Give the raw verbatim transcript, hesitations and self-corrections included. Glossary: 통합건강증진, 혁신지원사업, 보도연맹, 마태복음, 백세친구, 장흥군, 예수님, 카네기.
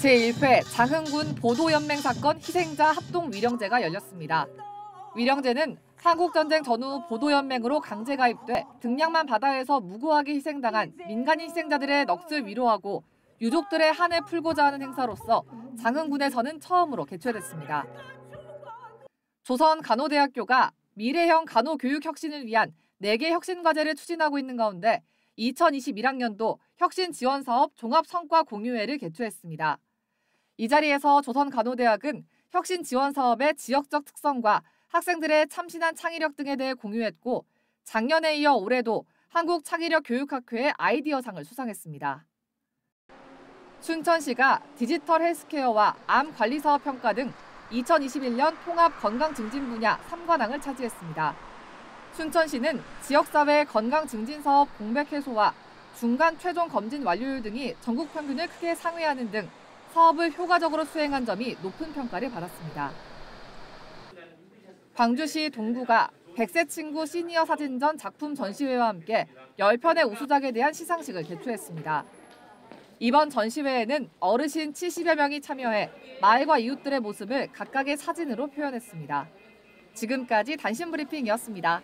제일 회 장흥군 보도연맹 사건 희생자 합동 위령제가 열렸습니다. 위령제는 한국전쟁 전후 보도연맹으로 강제 가입돼 등량만 바다에서 무고하게 희생당한 민간인 희생자들의 넋을 위로하고 유족들의 한을 풀고자 하는 행사로서 장흥군에서는 처음으로 개최됐습니다. 조선 간호대학교가 미래형 간호교육혁신을 위한 네 개 혁신과제를 추진하고 있는 가운데 이천이십일 학년도 혁신지원사업 종합성과공유회를 개최했습니다. 이 자리에서 조선간호대학은 혁신지원사업의 지역적 특성과 학생들의 참신한 창의력 등에 대해 공유했고, 작년에 이어 올해도 한국창의력교육학회의 아이디어상을 수상했습니다. 춘천시가 디지털 헬스케어와 암관리사업 평가 등 이천이십일 년 통합건강증진 분야 삼관왕을 차지했습니다. 춘천시는 지역사회 건강증진사업 공백 해소와 중간 최종 검진 완료율 등이 전국 평균을 크게 상회하는 등 사업을 효과적으로 수행한 점이 높은 평가를 받았습니다. 광주시 동구가 백세친구 시니어 사진전 작품 전시회와 함께 열 편의 우수작에 대한 시상식을 개최했습니다. 이번 전시회에는 어르신 칠십여 명이 참여해 마을과 이웃들의 모습을 각각의 사진으로 표현했습니다. 지금까지 단신브리핑이었습니다.